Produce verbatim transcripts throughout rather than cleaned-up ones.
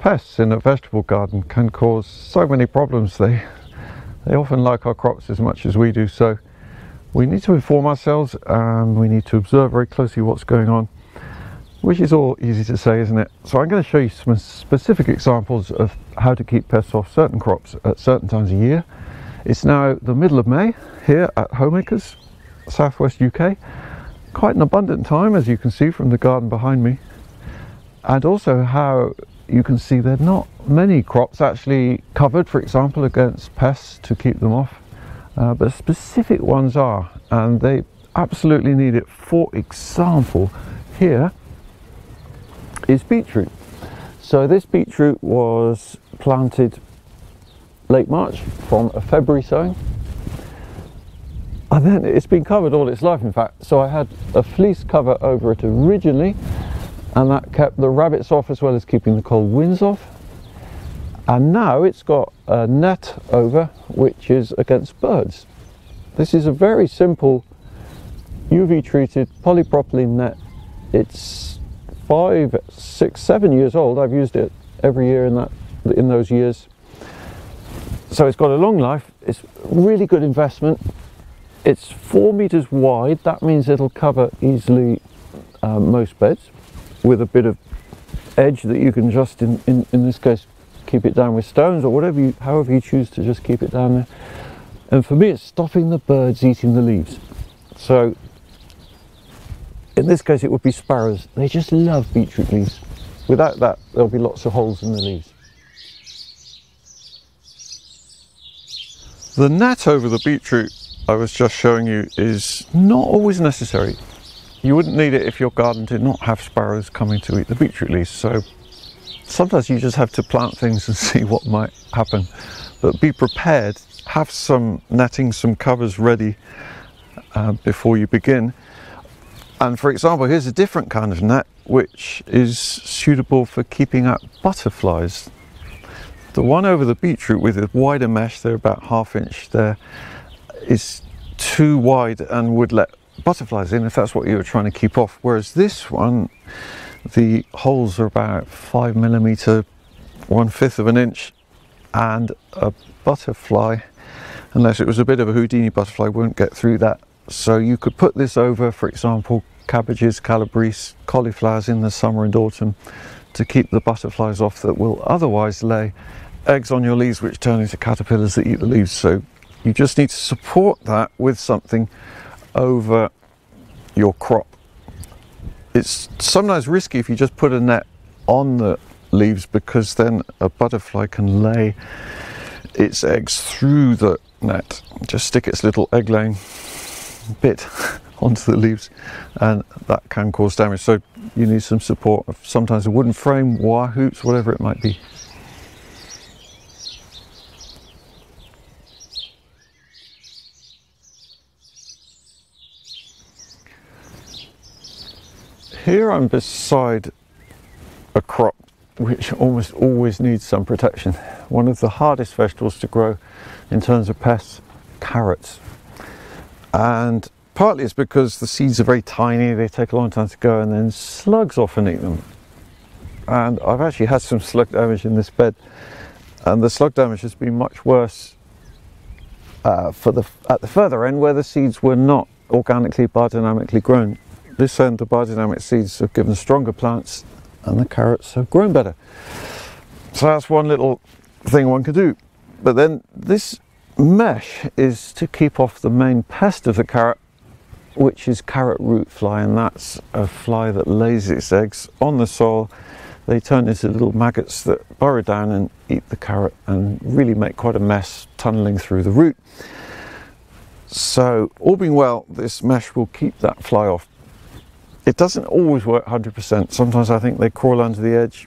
Pests in a vegetable garden can cause so many problems. They, they often like our crops as much as we do, so we need to inform ourselves and we need to observe very closely what's going on, which is all easy to say, isn't it? So I'm going to show you some specific examples of how to keep pests off certain crops at certain times of year. It's now the middle of May here at Homeacres, southwest U K. Quite an abundant time, as you can see from the garden behind me, and also how you can see there are not many crops actually covered, for example, against pests to keep them off, uh, but specific ones are, and they absolutely need it. For example, here is beetroot. So this beetroot was planted late March from a February sowing, and then it's been covered all its life, in fact. So I had a fleece cover over it originally, and that kept the rabbits off as well as keeping the cold winds off. And now it's got a net over which is against birds. This is a very simple U V treated polypropylene net. It's five, six, seven years old. I've used it every year in that in those years. So it's got a long life. It's a really good investment. It's four meters wide. That means it'll cover easily uh, most beds, with a bit of edge that you can just, in, in, in this case, keep it down with stones or whatever you, however you choose to just keep it down there. And for me, it's stopping the birds eating the leaves. So in this case, it would be sparrows. They just love beetroot leaves. Without that, there'll be lots of holes in the leaves. The net over the beetroot I was just showing you is not always necessary. You wouldn't need it if your garden did not have sparrows coming to eat the beetroot leaves, so sometimes you just have to plant things and see what might happen. But be prepared, have some netting, some covers ready uh, before you begin. And for example, here's a different kind of net which is suitable for keeping out butterflies. The one over the beetroot with a wider mesh, they're about half inch there, is too wide and would let butterflies in if that's what you were trying to keep off, whereas this one, the holes are about five millimeter, one fifth of an inch, and a butterfly, unless it was a bit of a Houdini butterfly, won't get through that. So you could put this over, for example, cabbages, calabrese, cauliflowers in the summer and autumn to keep the butterflies off that will otherwise lay eggs on your leaves, which turn into caterpillars that eat the leaves. So you just need to support that with something over your crop. It's sometimes risky if you just put a net on the leaves, because then a butterfly can lay its eggs through the net, just stick its little egg laying bit onto the leaves, and that can cause damage. So you need some support, sometimes a wooden frame, wire hoops, whatever it might be. Here I'm beside a crop which almost always needs some protection. One of the hardest vegetables to grow in terms of pests, carrots. And partly it's because the seeds are very tiny, they take a long time to go, and then slugs often eat them. And I've actually had some slug damage in this bed, and the slug damage has been much worse uh, for the, at the further end where the seeds were not organically, biodynamically grown. This end, the biodynamic seeds have given stronger plants and the carrots have grown better. So that's one little thing one can do. But then this mesh is to keep off the main pest of the carrot, which is carrot root fly, and that's a fly that lays its eggs on the soil. They turn into little maggots that burrow down and eat the carrot and really make quite a mess tunneling through the root. So all being well, this mesh will keep that fly off. It doesn't always work one hundred percent. Sometimes I think they crawl under the edge,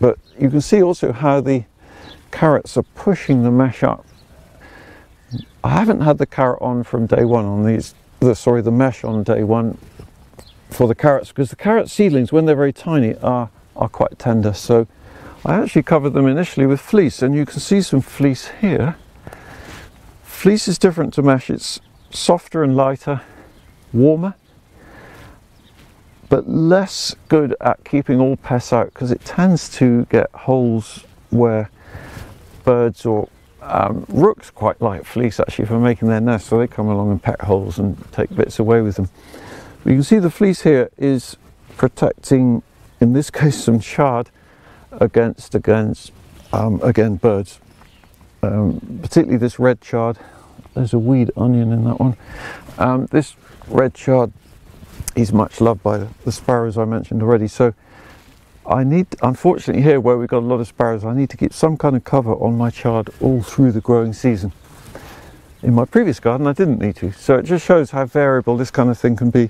but you can see also how the carrots are pushing the mesh up. I haven't had the carrot on from day one on these, the, sorry, the mesh on day one for the carrots, because the carrot seedlings, when they're very tiny, are, are quite tender. So I actually covered them initially with fleece, and you can see some fleece here. Fleece is different to mesh. It's softer and lighter, warmer. but less good at keeping all pests out because it tends to get holes where birds or um, rooks quite like fleece actually for making their nests, so they come along and peck holes and take bits away with them. But you can see the fleece here is protecting, in this case, some chard against against um, again birds, um, particularly this red chard. There's a weed onion in that one. Um, this red chard is much loved by the sparrows I mentioned already, so I need, unfortunately here where we've got a lot of sparrows, I need to keep some kind of cover on my chard all through the growing season. In my previous garden I didn't need to, so it just shows how variable this kind of thing can be.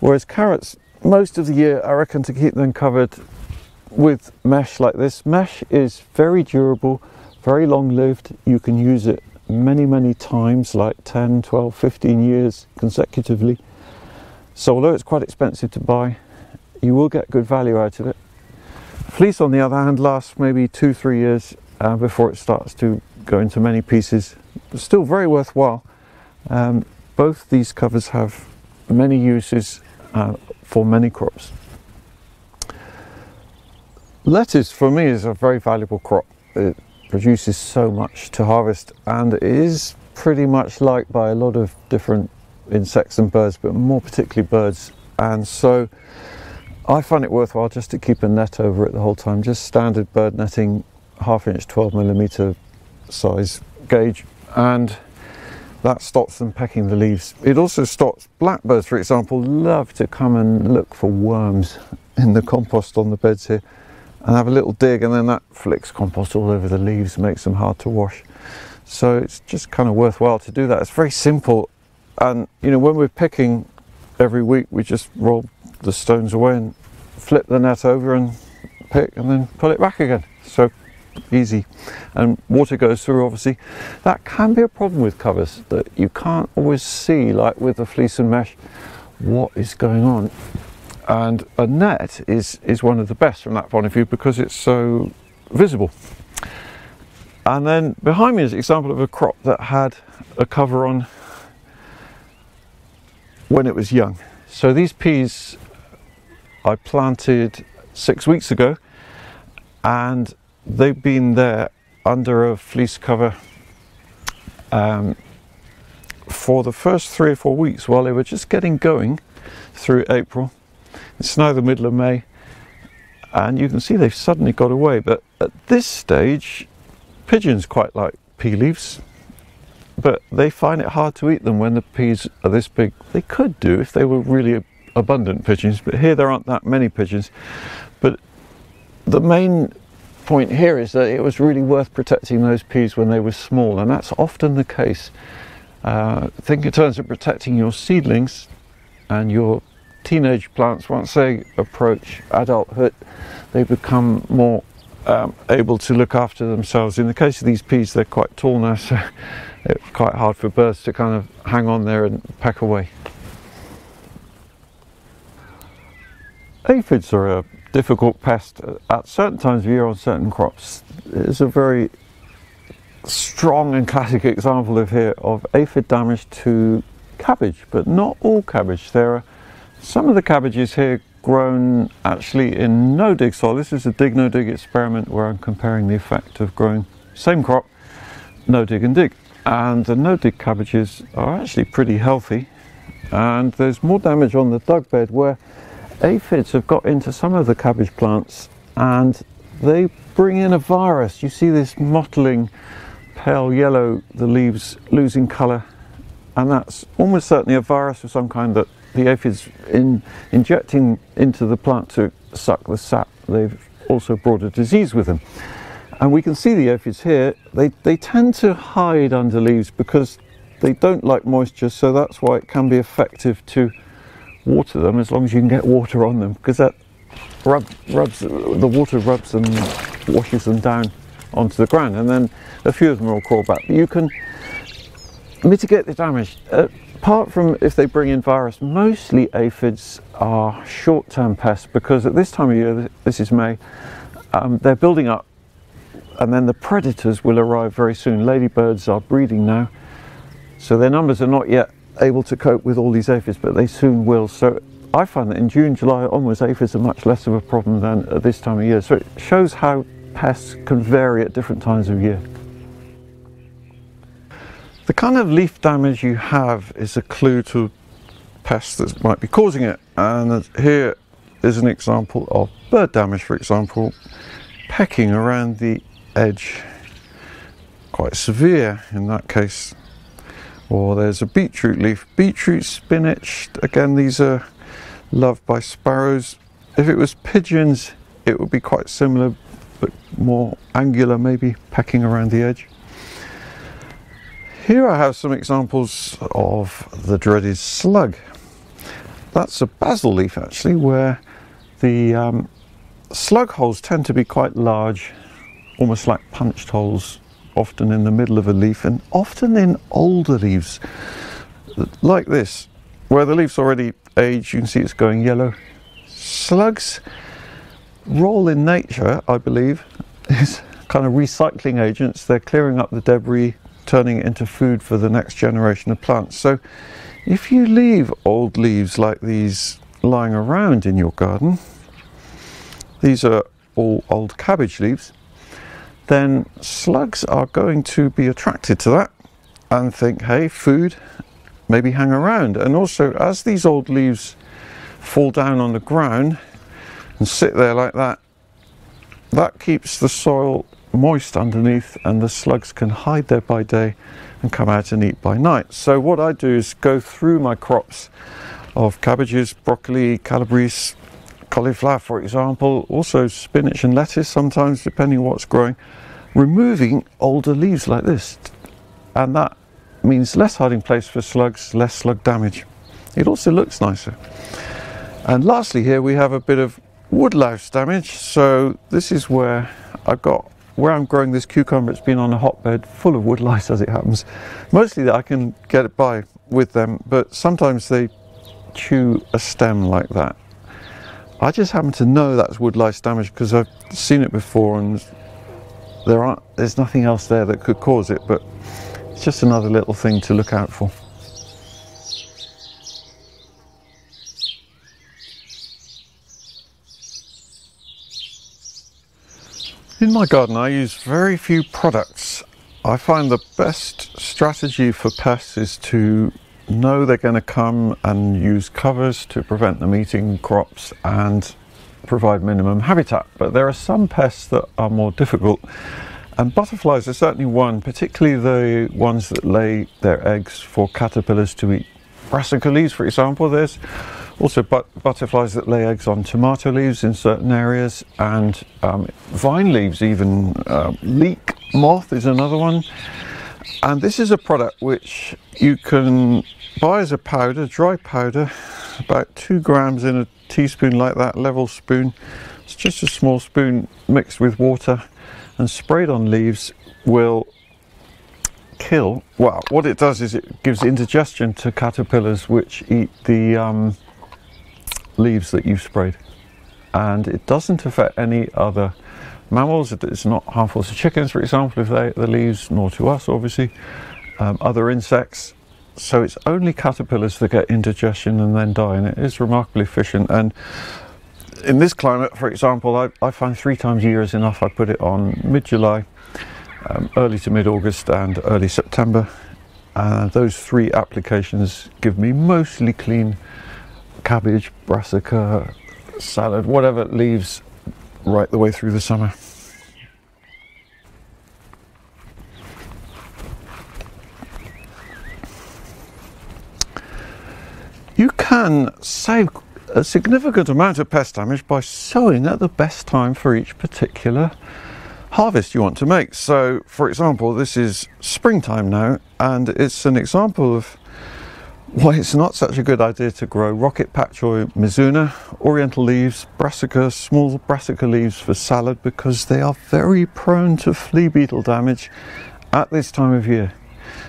Whereas carrots, most of the year I reckon to keep them covered with mesh like this. Mesh is very durable, very long lived, you can use it many many times, like ten, twelve, fifteen years consecutively. So although it's quite expensive to buy, you will get good value out of it. Fleece on the other hand lasts maybe two, three years uh, before it starts to go into many pieces. It's still very worthwhile. Um, both these covers have many uses uh, for many crops. Lettuce for me is a very valuable crop. It produces so much to harvest and it is pretty much liked by a lot of different insects and birds, but more particularly birds, and so I find it worthwhile just to keep a net over it the whole time. Just standard bird netting, half inch twelve millimeter size gauge, and that stops them pecking the leaves. It also stops blackbirds, for example, love to come and look for worms in the compost on the beds here and have a little dig, and then that flicks compost all over the leaves, makes them hard to wash. So it's just kind of worthwhile to do that. It's very simple, and you know, when we're picking every week we just roll the stones away and flip the net over and pick and then pull it back again. So easy, and water goes through obviously. That can be a problem with covers, that you can't always see, like with the fleece and mesh, what is going on. And a net is, is one of the best from that point of view because it's so visible. And then behind me is an example of a crop that had a cover on when it was young. So these peas I planted six weeks ago and they've been there under a fleece cover um, for the first three or four weeks while they were just getting going through April. It's now the middle of May and you can see they've suddenly got away, but at this stage pigeons quite like pea leaves, but they find it hard to eat them when the peas are this big. They could do if they were really abundant pigeons, but here there aren't that many pigeons. But the main point here is that it was really worth protecting those peas when they were small, and that's often the case. Uh, think in terms of protecting your seedlings and your teenage plants. Once they approach adulthood, they become more um, able to look after themselves. In the case of these peas, they're quite tall now, so it's quite hard for birds to kind of hang on there and peck away. Aphids are a difficult pest at certain times of year on certain crops. There's a very strong and classic example of here of aphid damage to cabbage, but not all cabbage. There are some of the cabbages here grown actually in no dig soil. This is a dig no dig experiment where I'm comparing the effect of growing same crop, no dig and dig. And the no dig cabbages are actually pretty healthy, and there's more damage on the dug bed where aphids have got into some of the cabbage plants and they bring in a virus. You see this mottling pale yellow, the leaves losing colour, and that's almost certainly a virus of some kind that the aphids in injecting into the plant to suck the sap. They've also brought a disease with them. And we can see the aphids here, they, they tend to hide under leaves because they don't like moisture, so that's why it can be effective to water them, as long as you can get water on them, because that rub, rubs, the water rubs them, washes them down onto the ground, and then a few of them will crawl back. But you can mitigate the damage. Uh, apart from if they bring in virus, mostly aphids are short-term pests because at this time of year, this is May, um, they're building up, and then the predators will arrive very soon. Ladybirds are breeding now, so their numbers are not yet able to cope with all these aphids, but they soon will. So I find that in June, July onwards, aphids are much less of a problem than at this time of year. So it shows how pests can vary at different times of year. The kind of leaf damage you have is a clue to pests that might be causing it. And here is an example of bird damage, for example, pecking around the edge. Quite severe in that case. Or there's a beetroot leaf, beetroot, spinach. Again, these are loved by sparrows. If it was pigeons, it would be quite similar, but more angular, maybe pecking around the edge. Here I have some examples of the dreaded slug. That's a basil leaf actually, where the um, slug holes tend to be quite large, almost like punched holes, often in the middle of a leaf and often in older leaves like this, where the leaf's already aged. You can see it's going yellow. Slugs' role in nature, I believe, is kind of recycling agents. They're clearing up the debris, turning it into food for the next generation of plants. So if you leave old leaves like these lying around in your garden, these are all old cabbage leaves, then slugs are going to be attracted to that and think, hey, food, maybe hang around. And also, as these old leaves fall down on the ground and sit there like that, that keeps the soil moist underneath, and the slugs can hide there by day and come out and eat by night. So what I do is go through my crops of cabbages, broccoli, calabrese, cauliflower, for example, also spinach and lettuce sometimes, depending on what's growing, removing older leaves like this. And that means less hiding place for slugs, less slug damage. It also looks nicer. And lastly, here we have a bit of woodlouse damage. So this is where I've got, where I'm growing this cucumber. It's been on a hotbed full of woodlice, as it happens. Mostly that I can get it by with them, but sometimes they chew a stem like that. I just happen to know that's woodlice damage because I've seen it before, and there aren't, there's nothing else there that could cause it, but it's just another little thing to look out for. In my garden I use very few products. I find the best strategy for pests is to know they're going to come and use covers to prevent them eating crops and provide minimum habitat. But there are some pests that are more difficult, and butterflies are certainly one, particularly the ones that lay their eggs for caterpillars to eat brassica leaves, for example. There's also but butterflies that lay eggs on tomato leaves in certain areas, and um, vine leaves even. Uh, leek moth is another one. And this is a product which you can buy as a powder, dry powder, about two grams in a teaspoon like that, level spoon. It's just a small spoon mixed with water and sprayed on leaves will kill. Well, what it does is it gives indigestion to caterpillars which eat the um, leaves that you've sprayed. And it doesn't affect any other mammals. It's not harmful to chickens, for example, if they eat the leaves, nor to us, obviously, um, other insects. So it's only caterpillars that get indigestion and then die, and it is remarkably efficient. And in this climate, for example, I, I find three times a year is enough. I put it on mid-July, um, early to mid-August, and early September. Uh, those three applications give me mostly clean cabbage, brassica, salad, whatever leaves, right the way through the summer. You can save a significant amount of pest damage by sowing at the best time for each particular harvest you want to make. So, for example, this is springtime now, and it's an example of why it's not such a good idea to grow rocket patchouli, mizuna, oriental leaves, brassica, small brassica leaves for salad, because they are very prone to flea beetle damage at this time of year.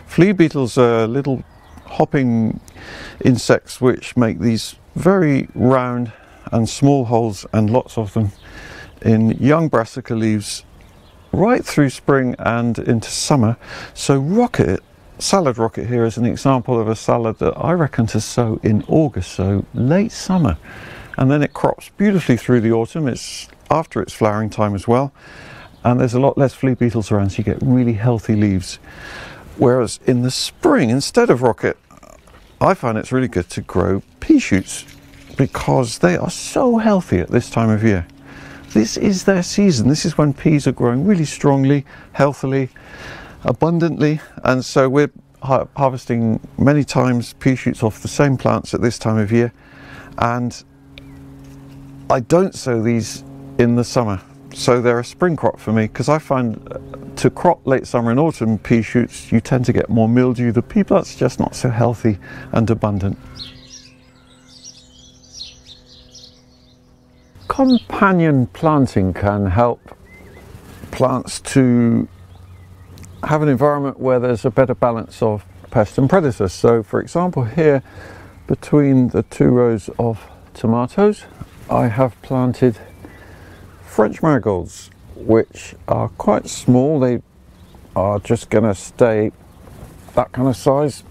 Flea beetles are little hopping insects which make these very round and small holes, and lots of them, in young brassica leaves right through spring and into summer. So rocket salad rocket here is an example of a salad that I reckon to sow in August, so late summer, and then it crops beautifully through the autumn. It's after its flowering time as well, and there's a lot less flea beetles around, so you get really healthy leaves. Whereas in the spring, instead of rocket, I find it's really good to grow pea shoots because they are so healthy at this time of year. This is their season. This is when peas are growing really strongly, healthily, abundantly, and so we're har harvesting many times pea shoots off the same plants at this time of year. And I don't sow these in the summer, so they're a spring crop for me, because I find to crop late summer and autumn pea shoots you tend to get more mildew. The pea blood's just not so healthy and abundant. Companion planting can help plants to have an environment where there's a better balance of pests and predators. So for example, here between the two rows of tomatoes I have planted French marigolds, which are quite small. They are just going to stay that kind of size,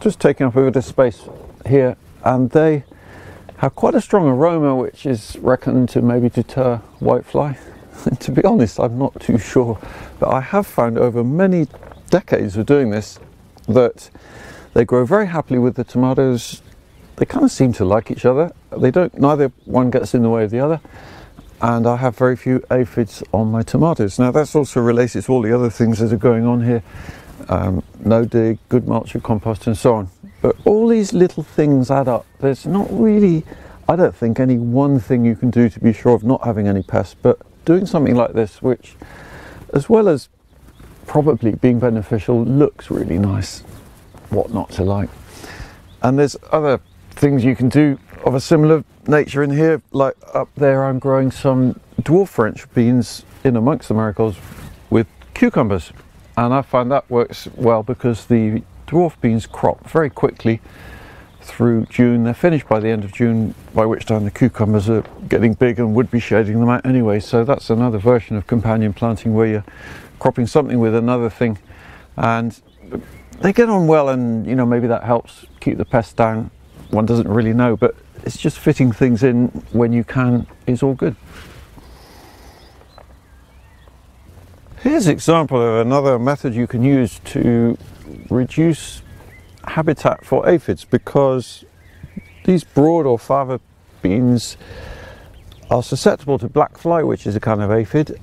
just taking up a bit of space here, and they have quite a strong aroma, which is reckoned to maybe deter whitefly. To be honest, I'm not too sure, but I have found over many decades of doing this that they grow very happily with the tomatoes. They kind of seem to like each other. They don't, neither one gets in the way of the other, and I have very few aphids on my tomatoes. Now that's also related to all the other things that are going on here, um, no dig, good mulch and compost and so on. But all these little things add up. There's not really, I don't think, any one thing you can do to be sure of not having any pests, but doing something like this, which as well as probably being beneficial, looks really nice. What not to like? And there's other things you can do of a similar nature in here. Like up there I'm growing some dwarf French beans in amongst the marigolds with cucumbers, and I find that works well because the dwarf beans crop very quickly through June. They're finished by the end of June, by which time the cucumbers are getting big and would be shading them out anyway. So that's another version of companion planting where you're cropping something with another thing, and they get on well, and you know, maybe that helps keep the pests down. One doesn't really know, but it's just fitting things in when you can is all good. Here's an example of another method you can use to reduce habitat for aphids, because these broad or fava beans are susceptible to black fly, which is a kind of aphid,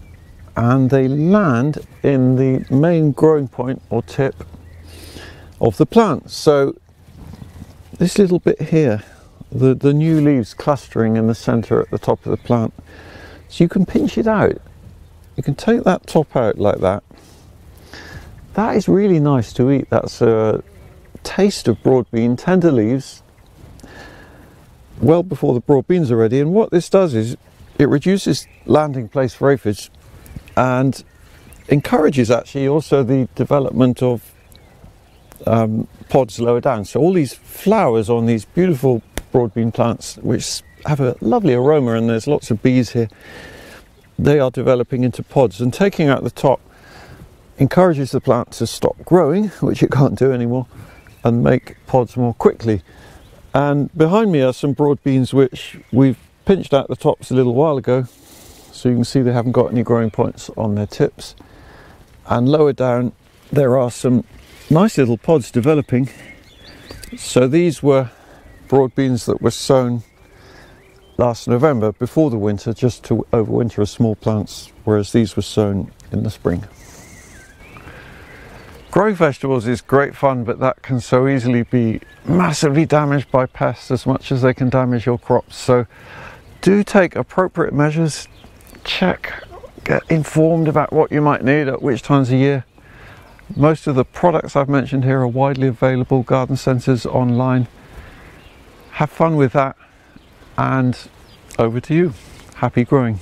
and they land in the main growing point or tip of the plant. So this little bit here, the, the new leaves clustering in the center at the top of the plant, so you can pinch it out. You can take that top out like that. That is really nice to eat. That's a taste of broad bean, tender leaves, well before the broad beans are ready. And what this does is it reduces landing place for aphids and encourages actually also the development of um, pods lower down. So all these flowers on these beautiful broad bean plants, which have a lovely aroma, and there's lots of bees here, they are developing into pods, and taking out the top encourages the plant to stop growing, which it can't do anymore, and make pods more quickly. And behind me are some broad beans which we've pinched out the tops a little while ago, so you can see they haven't got any growing points on their tips, and lower down there are some nice little pods developing. So these were broad beans that were sown last November before the winter, just to overwinter as small plants, whereas these were sown in the spring. Growing vegetables is great fun, but that can so easily be massively damaged by pests as much as they can damage your crops. So do take appropriate measures, check, get informed about what you might need at which times of year. Most of the products I've mentioned here are widely available, garden centres, online. Have fun with that, and over to you. Happy growing.